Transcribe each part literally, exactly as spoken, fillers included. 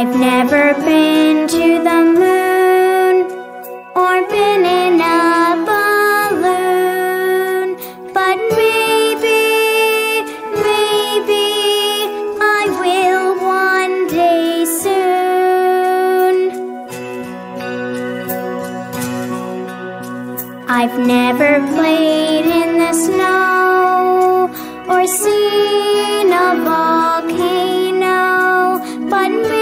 I've never been to the moon or been in a balloon, but maybe, maybe I will one day soon. I've never played in the snow or seen a volcano, but maybe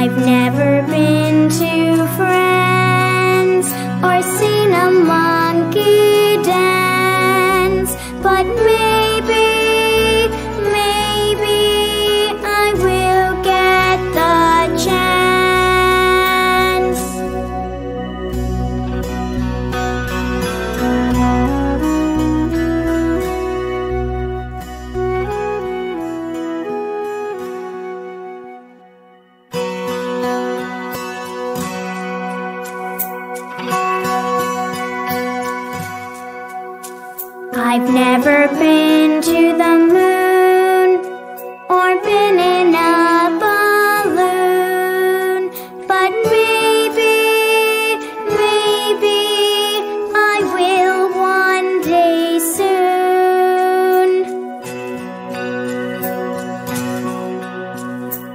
I've never been to France or seen a monkey dance, but maybe, maybe I will get the chance. I've never been to the moon or been in a balloon, but maybe, maybe I will one day soon.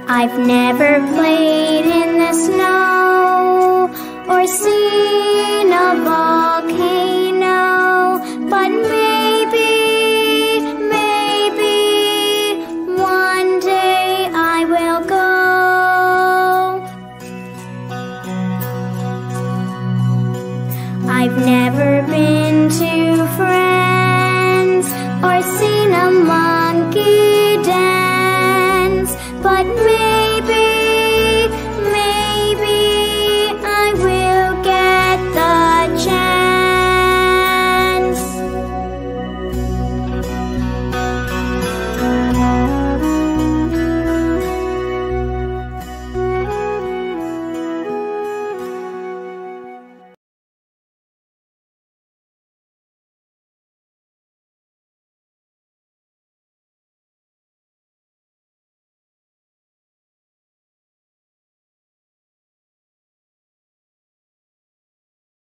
I've never played in the snow or seen a ball.